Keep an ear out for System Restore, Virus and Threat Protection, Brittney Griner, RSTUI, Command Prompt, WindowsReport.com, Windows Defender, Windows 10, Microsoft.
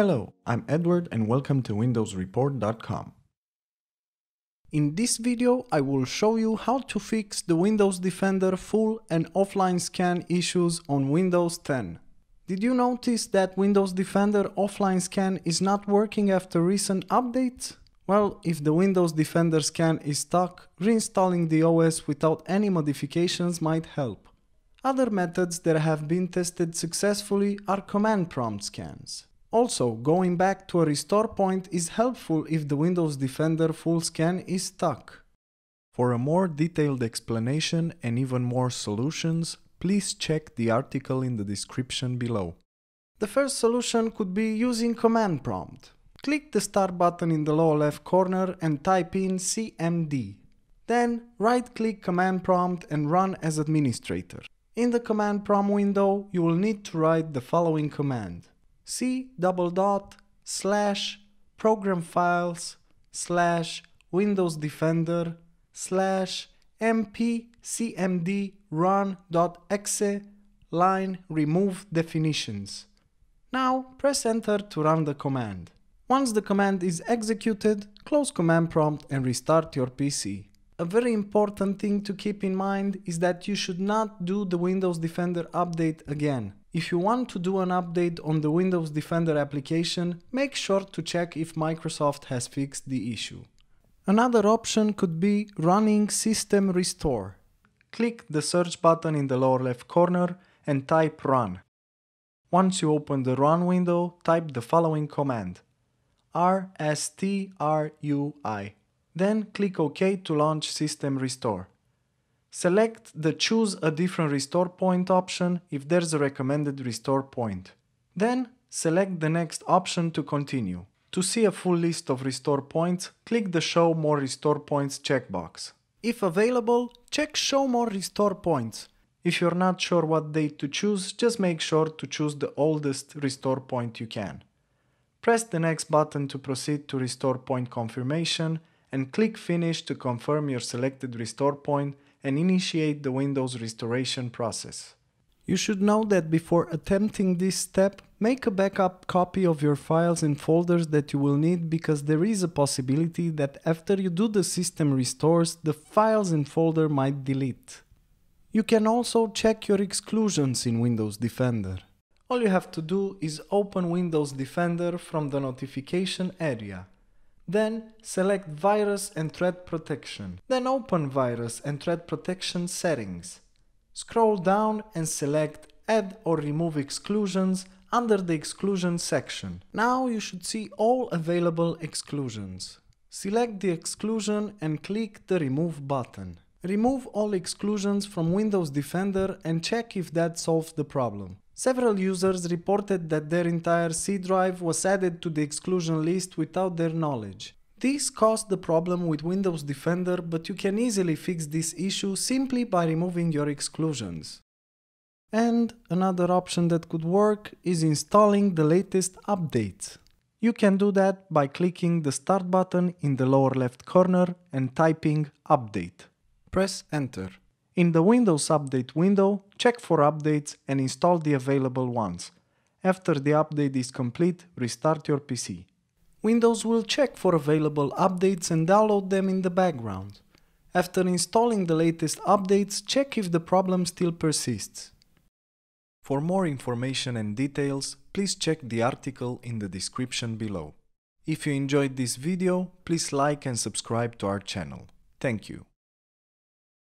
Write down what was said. Hello, I'm Edward and welcome to WindowsReport.com. In this video, I will show you how to fix the Windows Defender full and offline scan issues on Windows 10. Did you notice that Windows Defender offline scan is not working after recent updates? Well, if the Windows Defender scan is stuck, reinstalling the OS without any modifications might help. Other methods that have been tested successfully are Command Prompt scans. Also, going back to a restore point is helpful if the Windows Defender full scan is stuck. For a more detailed explanation and even more solutions, please check the article in the description below. The first solution could be using Command Prompt. Click the Start button in the lower left corner and type in CMD. Then, right-click Command Prompt and run as administrator. In the Command Prompt window, you will need to write the following command. c://programfiles/windowsdefender/mpcmdrun.exe/remove definitions. Now press enter to run the command. Once the command is executed, close Command Prompt and restart your PC. A very important thing to keep in mind is that you should not do the Windows Defender update again. If you want to do an update on the Windows Defender application, make sure to check if Microsoft has fixed the issue. Another option could be running System Restore. Click the search button in the lower left corner and type Run. Once you open the Run window, type the following command: RSTUI. Then click OK to launch System Restore. Select the Choose a different restore point option if there's a recommended restore point. Then select the next option to continue. To see a full list of restore points, click the Show More Restore Points checkbox. If available, check Show More Restore Points. If you're not sure what date to choose, just make sure to choose the oldest restore point you can. Press the Next button to proceed to restore point confirmation, and click Finish to confirm your selected restore point and initiate the Windows restoration process. You should know that before attempting this step, make a backup copy of your files and folders that you will need, because there is a possibility that after you do the system restores, the files and folder might delete. You can also check your exclusions in Windows Defender. All you have to do is open Windows Defender from the notification area. Then select Virus and Threat Protection. Then open Virus and Threat Protection settings. Scroll down and select Add or Remove Exclusions under the Exclusion section. Now you should see all available exclusions. Select the exclusion and click the Remove button. Remove all exclusions from Windows Defender and check if that solves the problem. Several users reported that their entire C drive was added to the exclusion list without their knowledge. This caused the problem with Windows Defender, but you can easily fix this issue simply by removing your exclusions. And another option that could work is installing the latest updates. You can do that by clicking the Start button in the lower left corner and typing Update. Press Enter. In the Windows Update window, check for updates and install the available ones. After the update is complete, restart your PC. Windows will check for available updates and download them in the background. After installing the latest updates, check if the problem still persists. For more information and details, please check the article in the description below. If you enjoyed this video, please like and subscribe to our channel. Thank you.